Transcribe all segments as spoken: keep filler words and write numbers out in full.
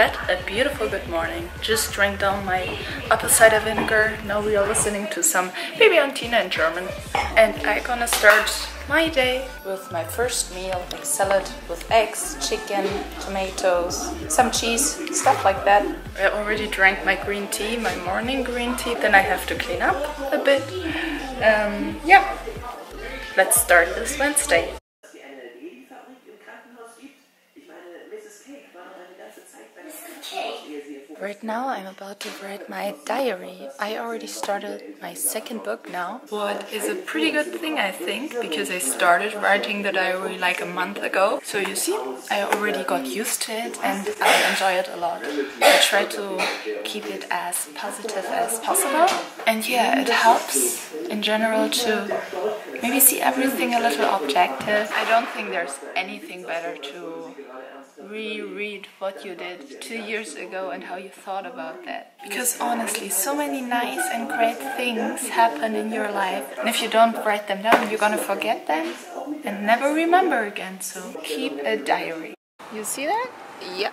that a beautiful good morning. Just drank down my apple cider vinegar. Now we are listening to some Baby Antina in German. And I'm gonna start my day with my first meal, like salad with eggs, chicken, tomatoes, some cheese, stuff like that. I already drank my green tea, my morning green tea. Then I have to clean up a bit. Um, yeah, let's start this Wednesday. Right now I'm about to write my diary. I already started my second book now. What is a pretty good thing, I think, because I started writing the diary like a month ago. So you see, I already got used to it and I enjoy it a lot. I try to keep it as positive as possible. And yeah, it helps in general to maybe see everything a little objective. I don't think there's anything better to reread what you did two years ago and how you thought about that. Because honestly, so many nice and great things happen in your life, and if you don't write them down, you're gonna forget them and never remember again. So keep a diary. You see that? Yeah.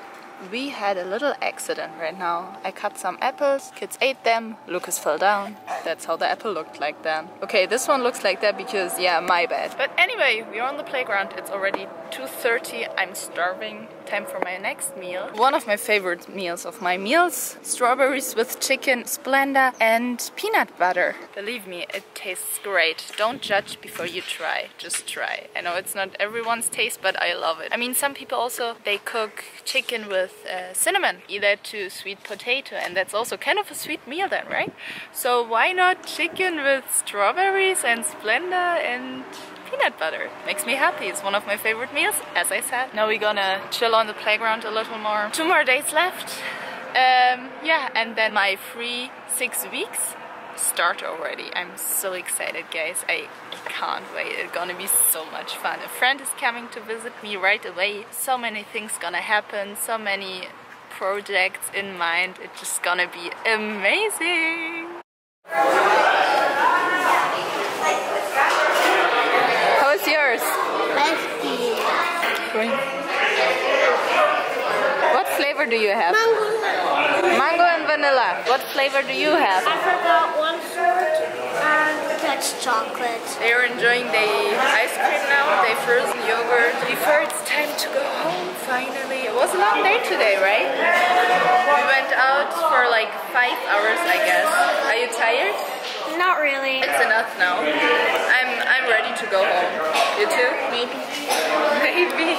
We had a little accident right now. I cut some apples, kids ate them, Lucas fell down. That's how the apple looked like then. Okay, this one looks like that because, yeah, my bad. But anyway, we're on the playground. It's already two thirty. I'm starving. Time for my next meal. One of my favorite meals of my meals. Strawberries with chicken, Splenda, and peanut butter. Believe me, it tastes great. Don't judge before you try. Just try. I know it's not everyone's taste, but I love it. I mean, some people also, they cook chicken with Uh, cinnamon, either to sweet potato, and that's also kind of a sweet meal then, right? So why not chicken with strawberries and Splenda and peanut butter? Makes me happy. It's one of my favorite meals, as I said. Now we're gonna chill on the playground a little more. Two more days left. Um, yeah, and then my free six weeks start already. I'm so excited, guys. I, I can't wait. It's gonna be so much fun. A friend is coming to visit me right away. So many things gonna happen, so many projects in mind. It's just gonna be amazing. How is yours? Great. What flavor do you have? Mango. Mango and vanilla. What flavor do you have? I forgot one fruit and that's chocolate. They're enjoying the ice cream now, they frozen yogurt. Before it's time to go home, finally. It was a long day today, right? We went out for like five hours, I guess. Are you tired? Not really. It's enough now. I'm, I'm ready to go home. You too? Maybe. Maybe.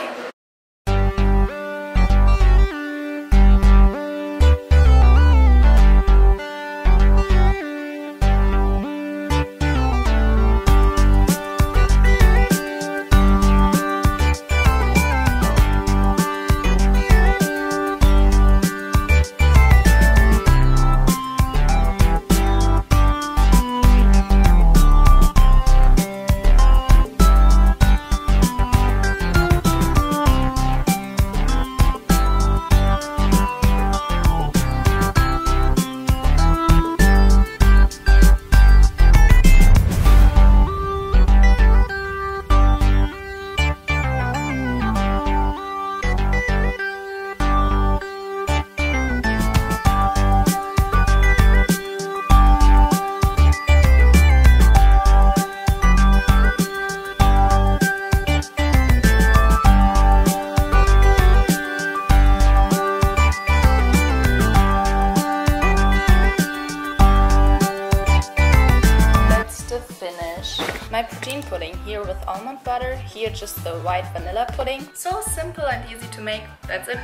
My protein pudding, here with almond butter, here just the white vanilla pudding. So simple and easy to make, that's it.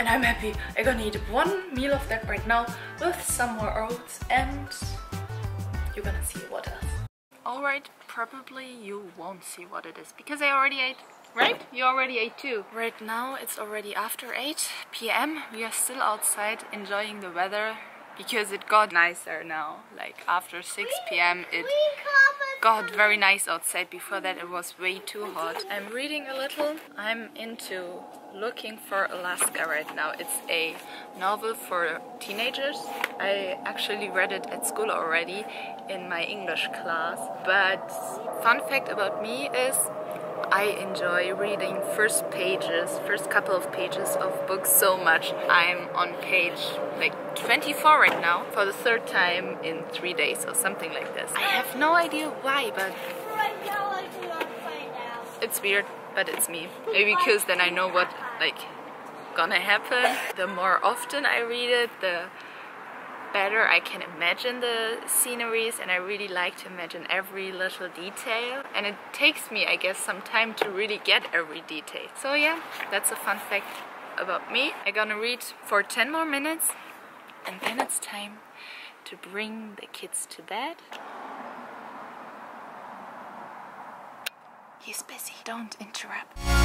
And I'm happy. I'm gonna eat one meal of that right now with some more oats and you're gonna see what else. Alright, probably you won't see what it is because I already ate. Right? You already ate too. Right now it's already after eight p m We are still outside enjoying the weather because it got nicer now. Like after six p m it got very nice outside. Before that it was way too hot. I'm reading a little. I'm into Looking for Alaska right now. It's a novel for teenagers. I actually read it at school already in my English class. But fun fact about me is I enjoy reading first pages, first couple of pages of books so much. I'm on page like twenty-four right now, for the third time in three days or something like this. I have no idea why, but it's weird, but it's me. Maybe because then I know what like gonna happen. The more often I read it, the better I can imagine the sceneries, and I really like to imagine every little detail, and it takes me, I guess, some time to really get every detail. So yeah, that's a fun fact about me. I'm gonna read for ten more minutes and then it's time to bring the kids to bed. He's busy, don't interrupt.